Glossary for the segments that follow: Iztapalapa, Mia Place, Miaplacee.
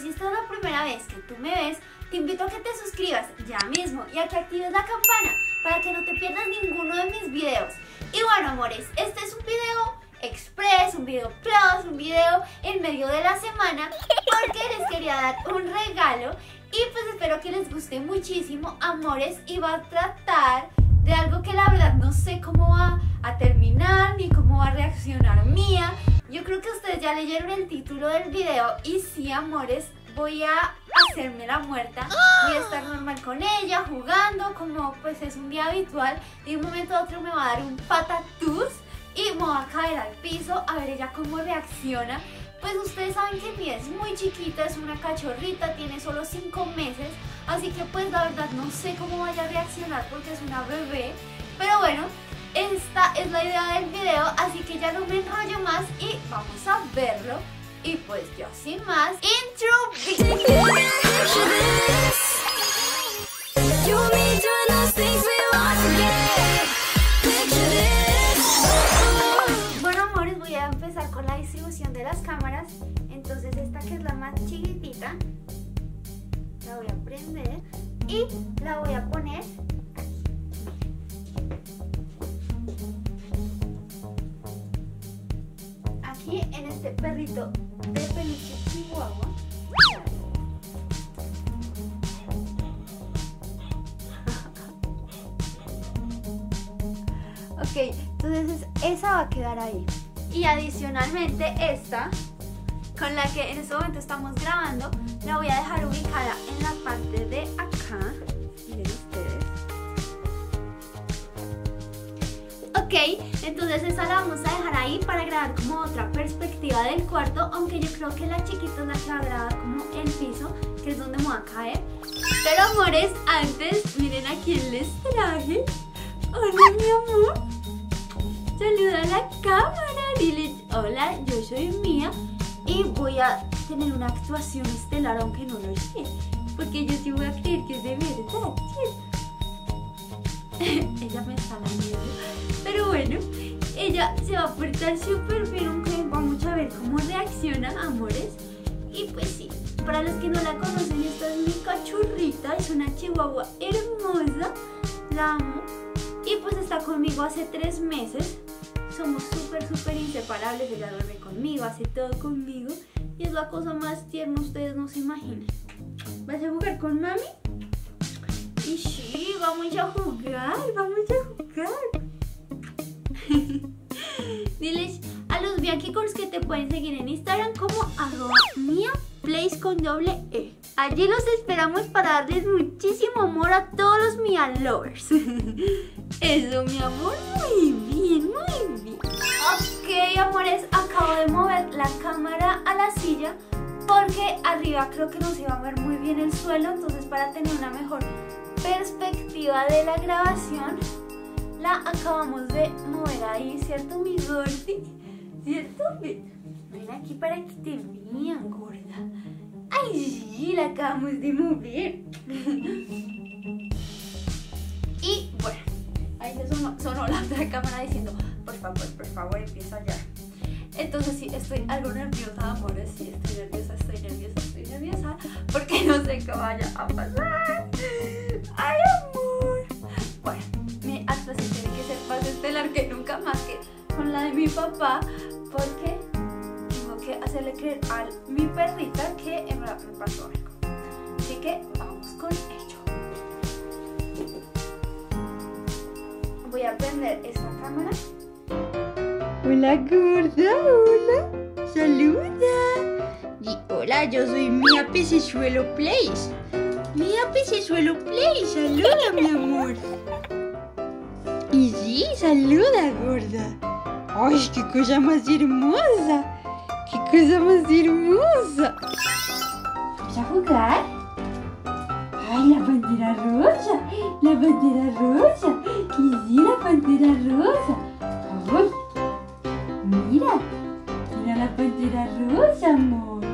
Entonces, si esta es la primera vez que tú me ves, te invito a que te suscribas ya mismo y a que actives la campana para que no te pierdas ninguno de mis videos. Y bueno, amores, este es un video express, un video plus, un video en medio de la semana, porque les quería dar un regalo y pues espero que les guste muchísimo, amores, y va a tratar de algo que la verdad no sé cómo va a terminar ni cómo va a reaccionar Mía. Yo creo que ustedes ya leyeron el título del video y sí, amores, voy a hacerme la muerta, voy a estar normal con ella, jugando, como pues es un día habitual. De un momento a otro me va a dar un patatús y me va a caer al piso, a ver ella cómo reacciona. Pues ustedes saben que Mia es muy chiquita, es una cachorrita, tiene solo 5 meses, así que pues la verdad no sé cómo vaya a reaccionar porque es una bebé. Pero bueno, esta es la idea del video, así que ya no me enrollo más y vamos a verlo. Y pues yo sin más, intro. Con la distribución de las cámaras, entonces esta que es la más chiquitita la voy a prender y la voy a poner aquí. Aquí en este perrito de peluche chihuahua. Ok, entonces esa va a quedar ahí. Y adicionalmente esta, con la que en este momento estamos grabando, la voy a dejar ubicada en la parte de acá. Miren ustedes. Ok, entonces esa la vamos a dejar ahí para grabar como otra perspectiva del cuarto, aunque yo creo que la chiquita es la que va a grabar como el piso, que es donde me va a caer. Pero amores, antes, miren a quién les traje. Hola mi amor, saluda a la cámara. Hola, yo soy Mía y voy a tener una actuación estelar, aunque no lo sé, porque yo sí voy a creer que es de verdad, ¿sí? Ella me está lamiendo, pero bueno, ella se va a portar súper bien, aunque vamos a ver cómo reacciona, amores. Y pues sí, para los que no la conocen, esta es mi cachorrita, es una chihuahua hermosa, la amo, y pues está conmigo hace 3 meses. Somos súper inseparables, ella duerme conmigo, hace todo conmigo y es la cosa más tierna, ustedes no se imaginan. ¿Vas a jugar con mami? Y sí, vamos a jugar. Diles a los viaquicos que te pueden seguir en Instagram como @miaplace. Allí los esperamos para darles muchísimo amor a todos los Mia lovers. Eso, mi amor, muy bien. Ok, amores, acabo de mover la cámara a la silla porque arriba creo que nos iba a ver muy bien el suelo, entonces para tener una mejor perspectiva de la grabación la acabamos de mover ahí, ¿cierto, mi gordi? ¿Cierto? Ven aquí para que te vean, gorda. ¡Ay, sí! La acabamos de mover. Y bueno, ahí se sonó la otra cámara diciendo, por favor, empieza ya. Entonces sí, estoy algo nerviosa, amores. Sí, estoy nerviosa. Porque no sé qué vaya a pasar. ¡Ay, amor! Bueno, mi actuación tiene que ser más estelar que nunca, más que con la de mi papá. Porque tengo que hacerle creer a mi perrita que en verdad me pasó algo. Así que vamos con ello. Voy a prender esta cámara. Hola gorda, hola, saluda. Y hola, yo soy Mia Pecesuelo Place. Mia Pecesuelo Place, saluda mi amor. Y sí, saluda gorda. Ay, qué cosa más hermosa. Qué cosa más hermosa. ¿Vas a jugar? ¡Ay, la pantera rosa! ¡La pantera rosa! ¡Que sí, la pantera rosa! ¡Ay! ¡Mira! ¡Mira la pantera rosa, amor! ¡Uy!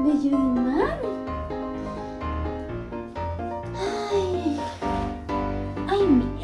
Bello imán. Ay, ay, mira.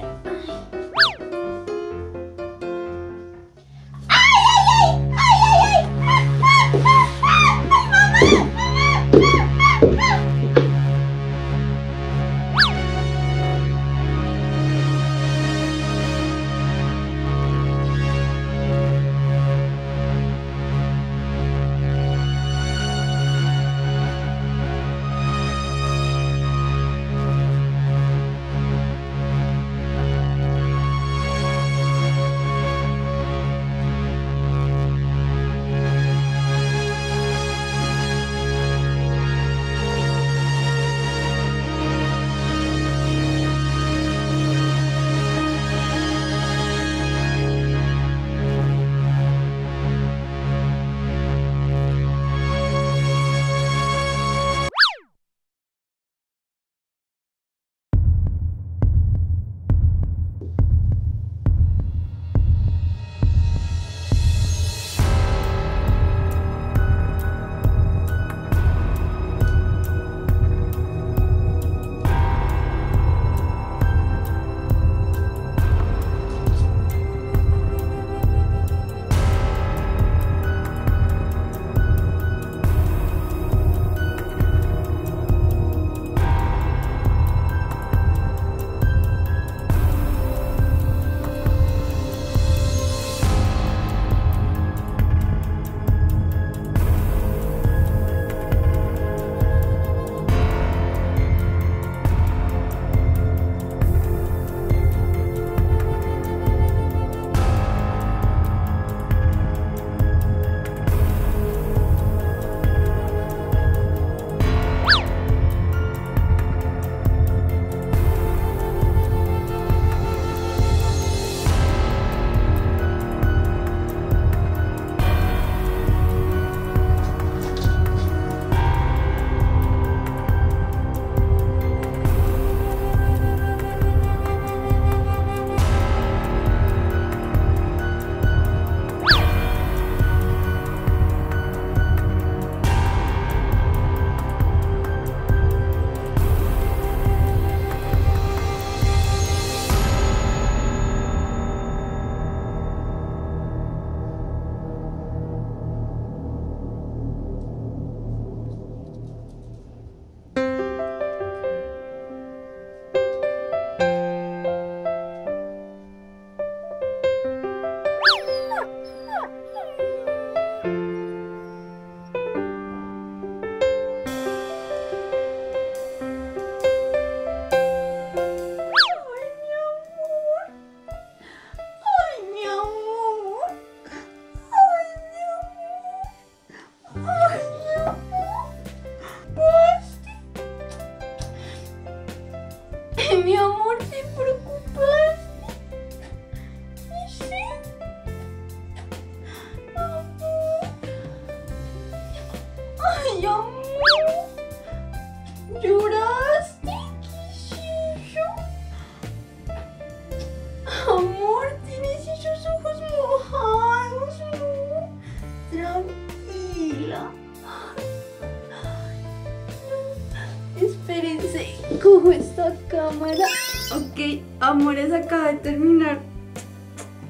Cojo esta cámara. Ok, amores, acaba de terminar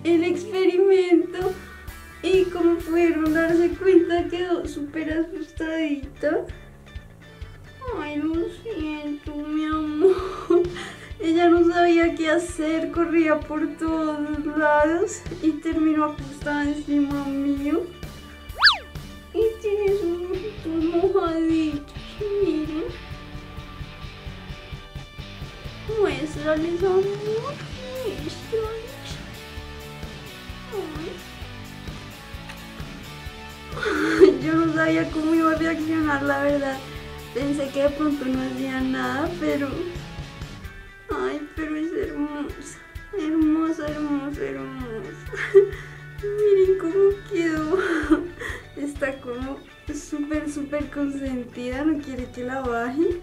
el experimento y como pudieron darse cuenta quedó súper asustadita. Ay, lo siento, mi amor. Ella no sabía qué hacer, corría por todos lados y terminó acostada encima mío. Y tiene sus mojaditos, miren. Muéstrales, amor, muéstrales. Ay. Yo no sabía cómo iba a reaccionar, la verdad. Pensé que de pronto no hacía nada, pero... Ay, pero es hermosa. Hermosa, hermosa, hermosa. Miren cómo quedó. Está como súper, súper consentida. No quiere que la baje.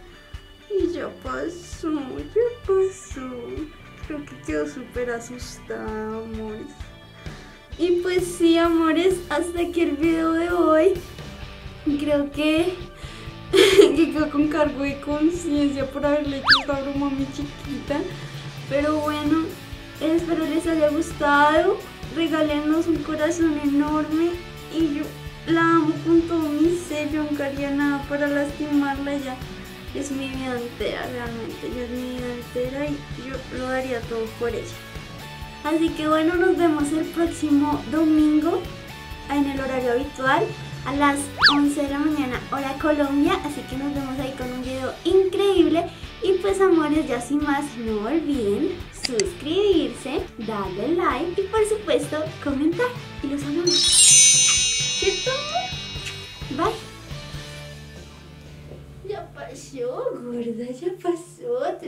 Y ya pasó, ya pasó. Creo que quedó súper asustada, amores. Y pues sí, amores, hasta aquí el video de hoy. Creo que quedo con cargo de conciencia por haberle hecho esta broma a mi chiquita. Pero bueno, espero les haya gustado. Regálenos un corazón enorme. Y yo la amo con todo mi ser. Yo nunca haría nada para lastimarla. Ella es mi vida entera, realmente. Ella es mi vida entera y yo lo daría todo por ella. Así que bueno, nos vemos el próximo domingo en el horario habitual a las 11 de la mañana hora Colombia, así que nos vemos ahí con un video increíble. Y pues amores, ya sin más, no olviden suscribirse, darle like y por supuesto comentar, y los amamos, ¿cierto? Bye. Ya pasó, gorda, ya pasó.